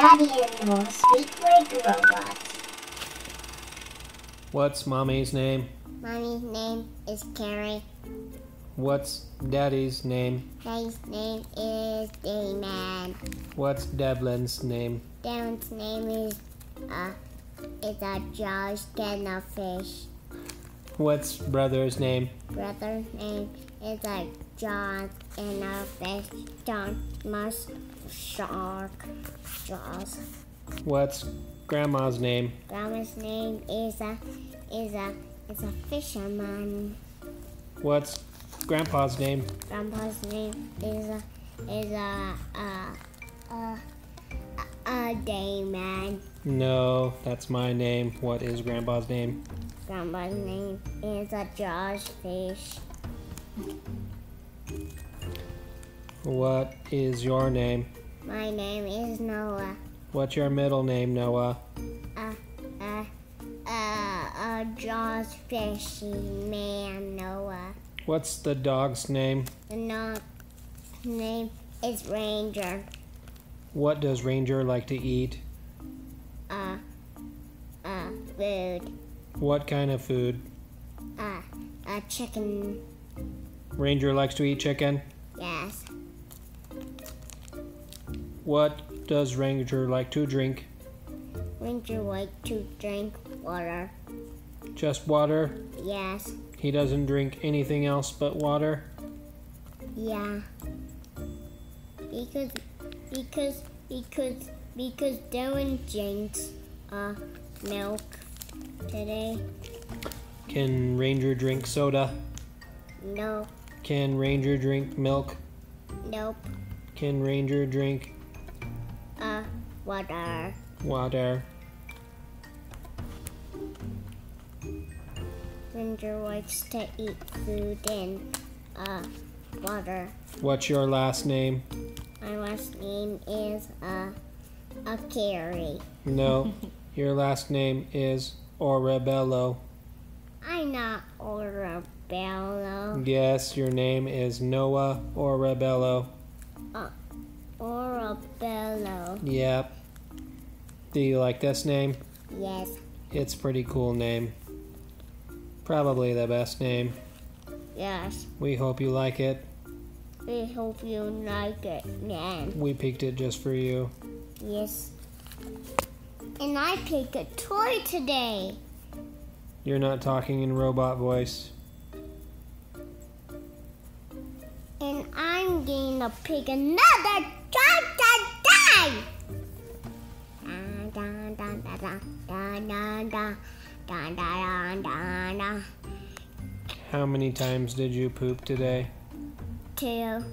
Daddy and Mom speak like robots. What's Mommy's name? Mommy's name is Carrie. What's Daddy's name? Daddy's name is Damon. What's Devlin's name? Devlin's name is Josh Kennafish. What's brother's name? Brother's name is John Kennafish, John Must Shark Jaws. What's Grandma's name? Grandma's name is a fisherman. What's Grandpa's name? Grandpa's name is a day man. No, that's my name. What is Grandpa's name? Grandpa's name is a Josh Fish. What is your name? My name is Noah. What's your middle name, Noah? Josh Fishy Man, Noah. What's the dog's name? The dog's name is Ranger. What does Ranger like to eat? Food. What kind of food? Chicken. Ranger likes to eat chicken? Yes. What does Ranger like to drink? Ranger likes to drink water. Just water? Yes. He doesn't drink anything else but water? Yeah. Because Dylan drinks milk today. Can Ranger drink soda? No. Can Ranger drink milk? Nope. Can Ranger drink water? Water. Ranger likes to eat food and water. What's your last name? My last name is Carrie. No, your last name is Orabello. I'm not Orabello. Yes, your name is Noah Orabello. Orabello. Yep. Do you like this name? Yes. It's a pretty cool name. Probably the best name. Yes. We hope you like it. We hope you like it, man. We picked it just for you. Yes. And I picked a toy today. You're not talking in robot voice. And I'm going to pick another toy today. Dun, dun, dun, dun, dun, dun, dun. Dun, dun, dun, dun. How many times did you poop today? Two.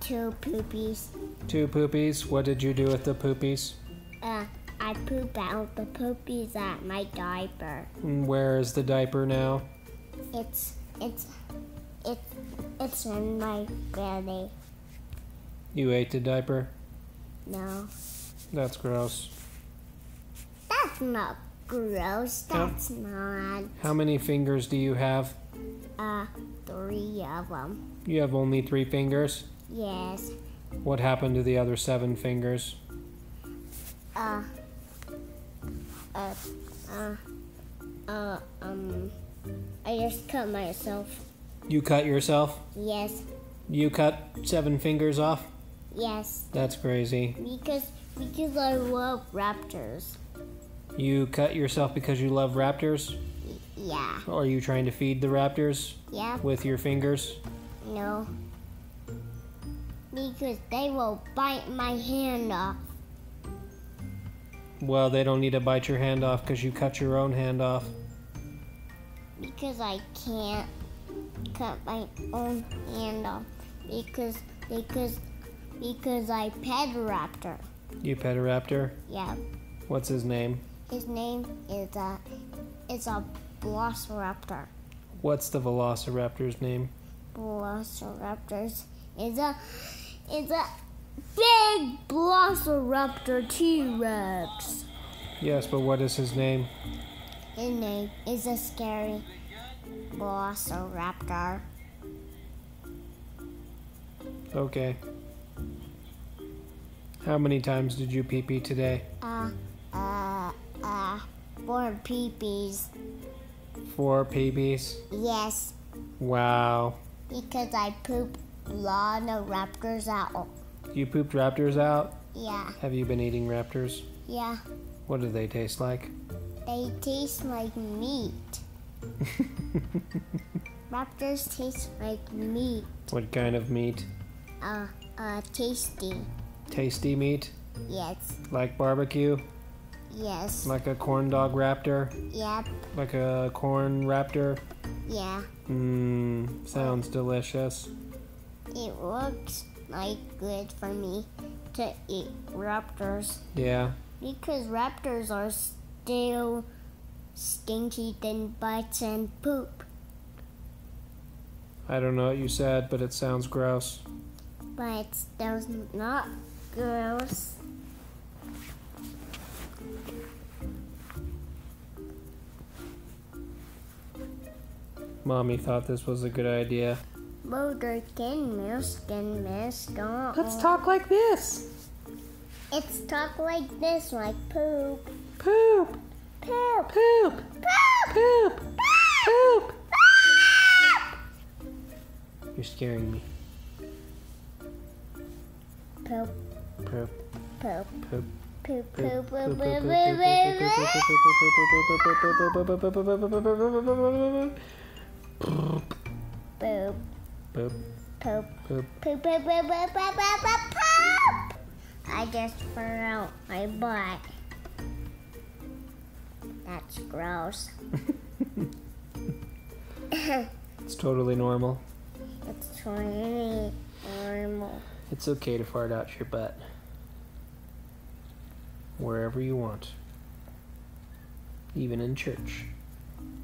Two poopies. Two poopies? What did you do with the poopies? I pooped out the poopies at my diaper. Where is the diaper now? It's in my belly. You ate the diaper? No. That's gross. That's not gross. That's not. How many fingers do you have? 3 of them. You have only 3 fingers? Yes. What happened to the other 7 fingers? I just cut myself. You cut yourself? Yes. You cut 7 fingers off? Yes. That's crazy. Because I love raptors. You cut yourself because you love raptors? Yeah. Are you trying to feed the raptors? Yeah. With your fingers? No. Because they will bite my hand off. Well, they don't need to bite your hand off because you cut your own hand off. Because I can't cut my own hand off. Because I pet a raptor. You pet a raptor? Yeah. What's his name? His name is a velociraptor. What's the velociraptor's name? Velociraptors is a big velociraptor T-Rex. Yes, but what is his name? His name is a scary velociraptor. Okay. How many times did you pee-pee today? 4 pee-pees. 4 pee-pees? Yes. Wow. Because I pooped a lot of raptors out. You pooped raptors out? Yeah. Have you been eating raptors? Yeah. What do they taste like? They taste like meat. Raptors taste like meat. What kind of meat? Tasty. Tasty meat? Yes. Like barbecue? Yes. Like a corn dog raptor? Yep. Like a corn raptor? Yeah. Mmm, sounds delicious. It looks like good for me to eat raptors. Yeah. Because raptors are still stinky, thin bites and poop. I don't know what you said, but it sounds gross. But it sounds not gross. Mommy thought this was a good idea. Let's talk like this. It's talk like this, like poop. Poop. Poop. Poop. Poop. Poop. Poop. Poop. You're scaring me. Poop. Poop. Poop. Poop. Poop. Poop. Poop. Poop. Poop. Poop. Poop. I just threw out my butt. That's gross. It's totally normal. It's totally normal. It's okay to fart out your butt. Wherever you want. Even in church.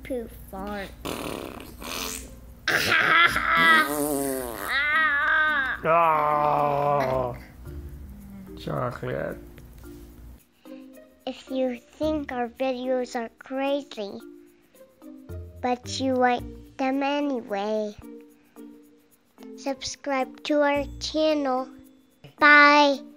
Poop fart. Oh. Chocolate. If you think our videos are crazy, but you like them anyway, subscribe to our channel. Bye.